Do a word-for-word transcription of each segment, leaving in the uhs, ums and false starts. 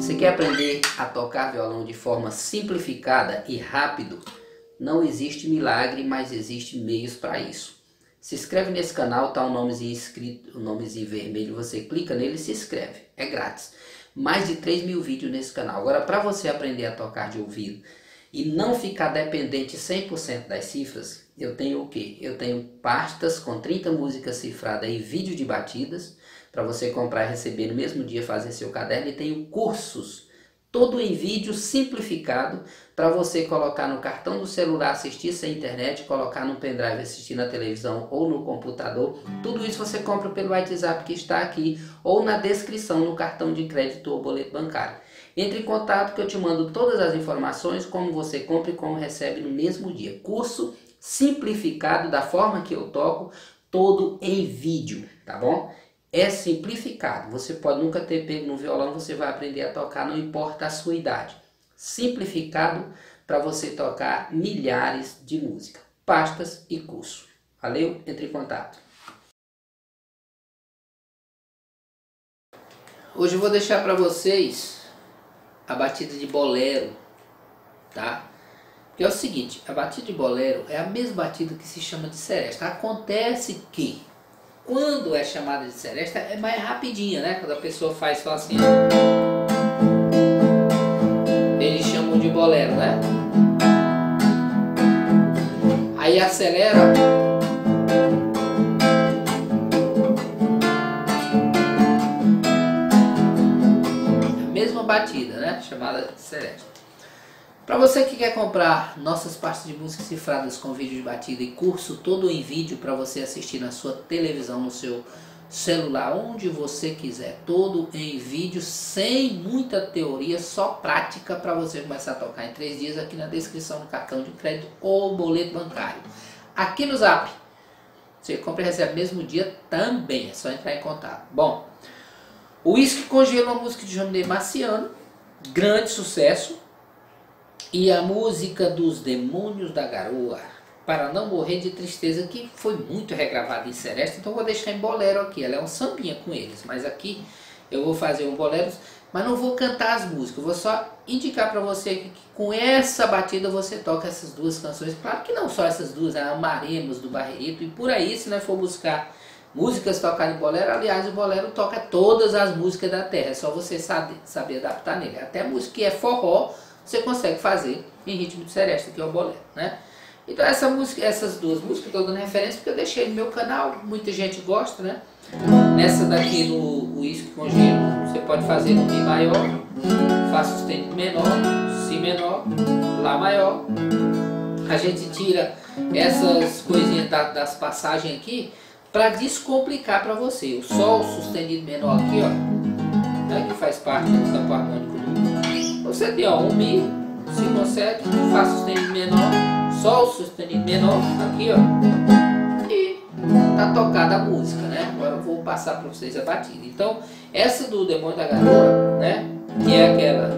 Se quer aprender a tocar violão de forma simplificada e rápido, não existe milagre, mas existe meios para isso. Se inscreve nesse canal, tá um nomezinho escrito, um nomezinho vermelho, você clica nele e se inscreve, é grátis. Mais de três mil vídeos nesse canal. Agora, para você aprender a tocar de ouvido e não ficar dependente cem por cento das cifras, eu tenho o quê? Eu tenho pastas com trinta músicas cifradas e vídeo de batidas, para você comprar e receber no mesmo dia, fazer seu caderno, e tenho cursos, todo em vídeo simplificado, para você colocar no cartão do celular, assistir sem internet, colocar no pendrive, assistir na televisão ou no computador. Tudo isso você compra pelo WhatsApp que está aqui, ou na descrição, no cartão de crédito ou boleto bancário. Entre em contato que eu te mando todas as informações, como você compra e como recebe no mesmo dia. Curso simplificado da forma que eu toco, todo em vídeo, tá bom? É simplificado, você pode nunca ter pego no violão, você vai aprender a tocar, não importa a sua idade. Simplificado para você tocar milhares de músicas, pastas e curso. Valeu, entre em contato. Hoje eu vou deixar para vocês a batida de bolero, tá? Que é o seguinte, a batida de bolero é a mesma batida que se chama de seresta. Acontece que quando é chamada de seresta, é mais rapidinha, né? Quando a pessoa faz só assim, eles chamam de bolero, né? Aí acelera. A mesma batida, né? Chamada de seresta. Para você que quer comprar nossas pastas de música cifradas com vídeo de batida e curso todo em vídeo para você assistir na sua televisão, no seu celular, onde você quiser, todo em vídeo, sem muita teoria, só prática para você começar a tocar em três dias, aqui na descrição, no cartão de crédito ou boleto bancário. Aqui no Zap, você compra e recebe mesmo dia também, é só entrar em contato. Bom, o Uísque Congela, uma música de João Marciano, grande sucesso. E a música dos Demônios da Garoa, Para Não Morrer de Tristeza, que foi muito regravada em seresta, então vou deixar em bolero aqui. Ela é um sambinha com eles, mas aqui eu vou fazer um bolero, mas não vou cantar as músicas, eu vou só indicar para você que com essa batida você toca essas duas canções. Claro que não só essas duas, a Amaremos do Barreirito, e por aí, se nós for buscar músicas tocadas em bolero, aliás, o bolero toca todas as músicas da terra, é só você saber, saber adaptar nele. Até a música que é forró, você consegue fazer em ritmo de seresta, que é o bolero, né? Então essa música, essas duas músicas eu estou dando referência porque eu deixei no meu canal, muita gente gosta, né? Nessa daqui no Uísque com Gelo, você pode fazer no Mi maior, Fá sustenido menor, Si menor, Lá maior. A gente tira essas coisinhas das passagens aqui para descomplicar para você. O Sol sustenido menor aqui, ó, né, que faz parte do campo harmônico. Você tem, ó, um Mi, Si com sétima, Fá sustenido menor, Sol sustenido menor, aqui, ó, e tá tocada a música, né? Agora eu vou passar para vocês a batida. Então, essa do Demônio da Garoa, né? Que é aquela: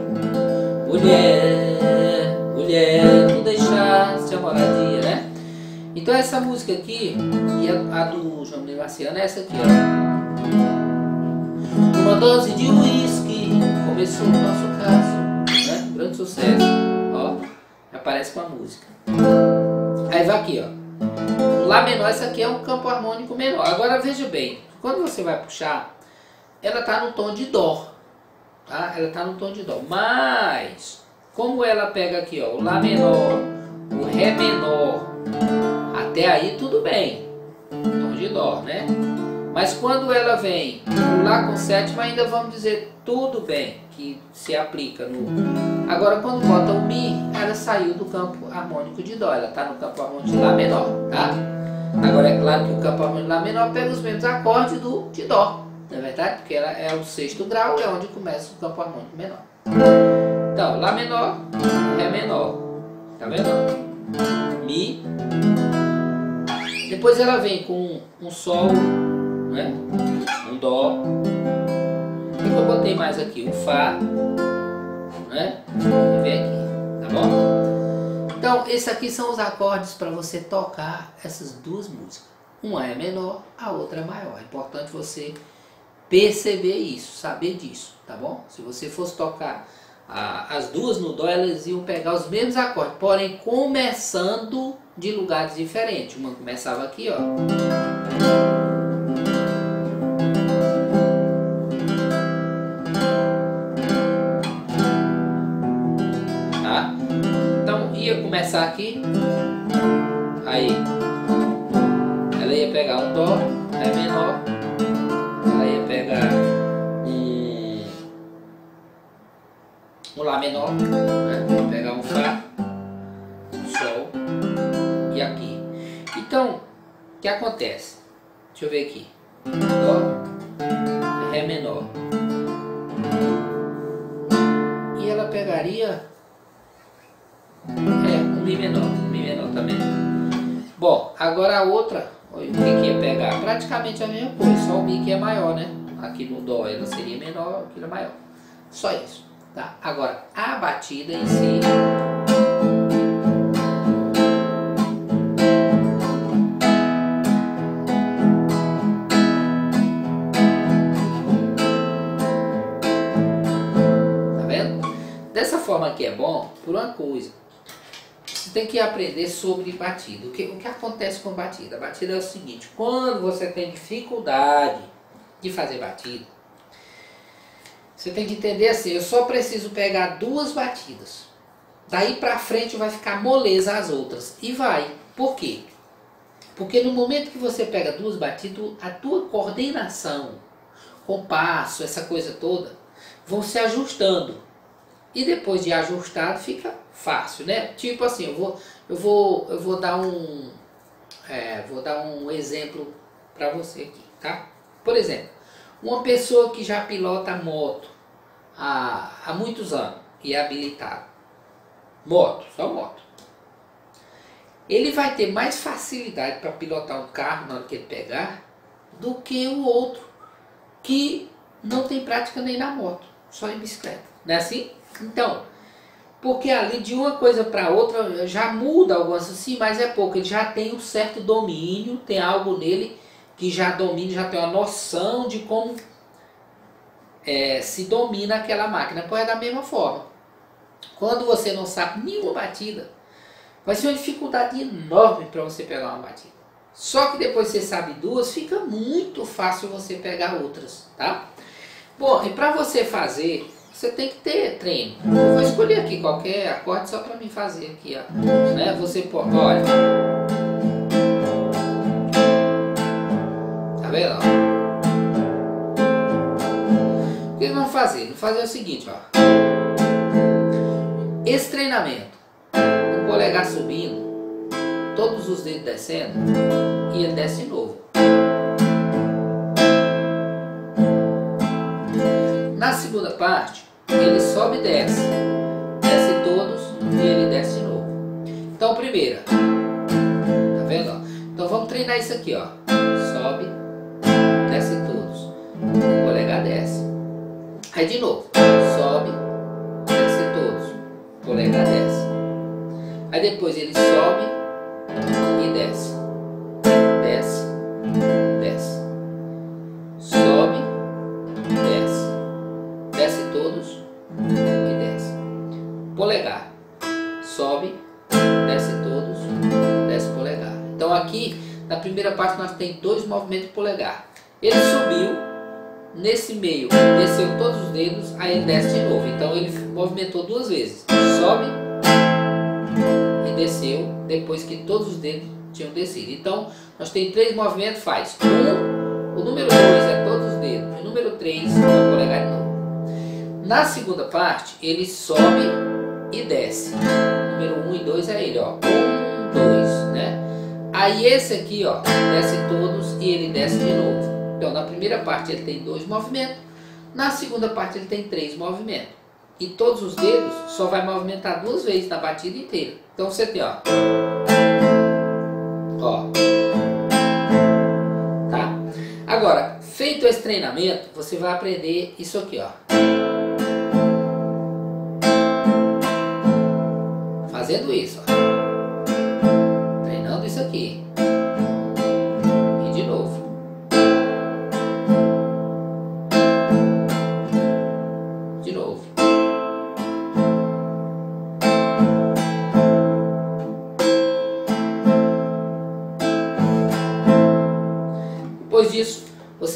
mulher, mulher, não deixaste a moradia, né? Então, essa música aqui, e a, a do João Marciano, é essa aqui, ó. Uma dose de uísque começou o nosso caso. Grande sucesso, ó, aparece com a música. Aí vai aqui, ó, Lá menor, isso aqui é um campo harmônico menor. Agora veja bem, quando você vai puxar, ela tá no tom de dó, tá? Ela tá no tom de dó, mas como ela pega aqui, ó, o Lá menor, o Ré menor, até aí tudo bem, tom de dó, né? Mas quando ela vem o Lá com sétima, ainda vamos dizer tudo bem, que se aplica no... Agora, quando bota o Mi, ela saiu do campo harmônico de dó, ela está no campo harmônico de Lá menor, tá? Agora, é claro que o campo harmônico de Lá menor pega os mesmos acordes do de dó, não é verdade? Porque ela é o sexto grau, é onde começa o campo harmônico menor. Então, Lá menor, Ré menor, tá vendo? Mi. Depois ela vem com um Sol, né? Um Dó. E eu botei mais aqui o Fá, né? E vem aqui, tá bom? Então, esses aqui são os acordes para você tocar essas duas músicas. Uma é menor, a outra é maior. É importante você perceber isso, saber disso, tá bom? Se você fosse tocar a, as duas no dó, elas iam pegar os mesmos acordes, porém começando de lugares diferentes. Uma começava aqui, ó. Tá? Então ia começar aqui, aí ela ia pegar um dó, ré menor, ela ia pegar um, um lá menor, né? Ia pegar um fá, um sol e aqui. Então, o que acontece? Deixa eu ver aqui, dó, ré menor, e ela pegaria é, um mi menor, um mi menor também. Bom, agora a outra, olha, o que que ia pegar? Praticamente a mesma coisa, só o mi que é maior, né? Aqui no dó ela seria menor, aqui é maior, só isso, tá? Agora, a batida em si... Dessa forma aqui é bom por uma coisa, você tem que aprender sobre batida. O que, o que acontece com batida? A batida é o seguinte, quando você tem dificuldade de fazer batida, você tem que entender assim, eu só preciso pegar duas batidas. Daí pra frente vai ficar moleza as outras. E vai. Por quê? Porque no momento que você pega duas batidas, a tua coordenação, compasso, essa coisa toda, vão se ajustando. E depois de ajustado fica fácil, né? Tipo assim, eu vou, eu vou, eu vou dar um, é, vou dar um exemplo para você aqui, tá? Por exemplo, uma pessoa que já pilota moto há, há muitos anos e é habilitado, moto, só moto, ele vai ter mais facilidade para pilotar um carro na hora que ele pegar do que o outro que não tem prática nem na moto, só em bicicleta, não é assim? Então, porque ali de uma coisa para outra já muda algumas, sim, mas é pouco. Ele já tem um certo domínio, tem algo nele que já domina, já tem uma noção de como é, se domina aquela máquina. Pois é da mesma forma. Quando você não sabe nenhuma batida, vai ser uma dificuldade enorme para você pegar uma batida. Só que depois que você sabe duas, fica muito fácil você pegar outras, tá? Bom, e para você fazer... Você tem que ter treino. Eu vou escolher aqui qualquer acorde só para mim fazer aqui, ó. Né? Você pode, olha. Tá vendo? O que nós vamos fazer? Vamos fazer o seguinte, ó. Esse treinamento, o polegar subindo, todos os dedos descendo e ele desce de novo. Na segunda parte, ele sobe e desce, desce todos e ele desce de novo. Então, primeira, tá vendo? Ó? Então, vamos treinar isso aqui, ó. Sobe, desce todos, o polegar desce. Aí, de novo, sobe, desce todos, o polegar desce. Aí, depois, ele sobe e desce, desce, desce, sobe, desce. Desce todos e desce. Polegar. Sobe, desce todos, desce polegar. Então aqui, na primeira parte, nós temos dois movimentos de polegar. Ele subiu, nesse meio, desceu todos os dedos, aí ele desce de novo. Então ele movimentou duas vezes. Sobe e desceu, depois que todos os dedos tinham descido. Então, nós temos três movimentos, faz. Um, o número dois é todos os dedos. O número três é o polegar de novo. Na segunda parte, ele sobe e desce. Número um e dois é ele, ó. um, dois, né? Aí esse aqui, ó, desce todos e ele desce de novo. Então, na primeira parte ele tem dois movimentos. Na segunda parte ele tem três movimentos. E todos os dedos só vai movimentar duas vezes na batida inteira. Então, você tem, ó. Ó. Tá? Agora, feito esse treinamento, você vai aprender isso aqui, ó. Fazendo isso, ó.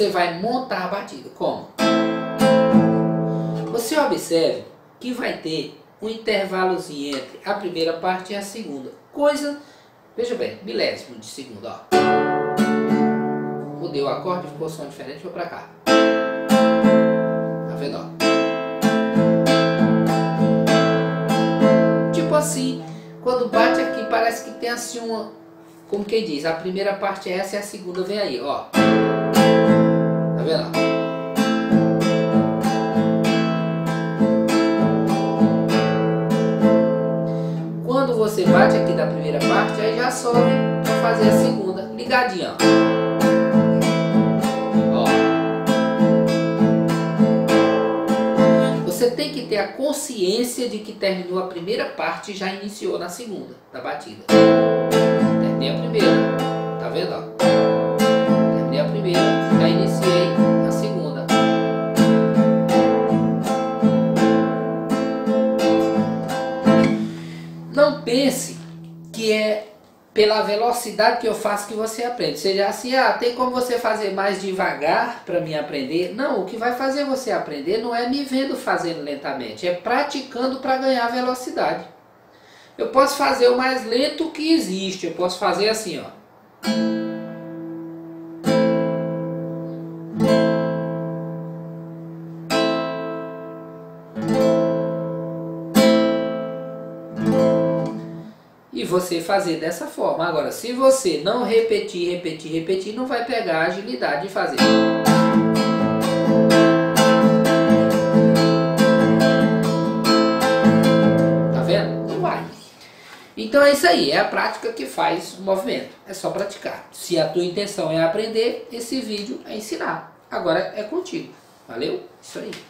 você vai montar a batida. Como? Você observe que vai ter um intervalozinho entre a primeira parte e a segunda. Coisa, veja bem, milésimo de segundo. Ó. Mudei o acorde, ficou som diferente, vou pra cá. Tá vendo? Ó? Tipo assim, quando bate aqui parece que tem assim uma... Como quem diz, a primeira parte é essa e a segunda vem aí, ó. Tá vendo? Ó? Quando você bate aqui da primeira parte, aí já sobe pra fazer a segunda, ligadinha, ó. Ó. Você tem que ter a consciência de que terminou a primeira parte e já iniciou na segunda, da batida. Terminei a primeira, tá vendo? Ó? Terminei a primeira, já iniciei a segunda. Não pense que é pela velocidade que eu faço que você aprende. Seja assim, ah, tem como você fazer mais devagar para mim aprender? Não, o que vai fazer você aprender não é me vendo fazendo lentamente, é praticando para ganhar velocidade. Eu posso fazer o mais lento que existe. Eu posso fazer assim, ó. E você fazer dessa forma. Agora, se você não repetir, repetir, repetir, não vai pegar a agilidade de fazer. Então é isso aí, é a prática que faz o movimento, é só praticar. Se a tua intenção é aprender, esse vídeo é ensinar. Agora é contigo, valeu? Isso aí.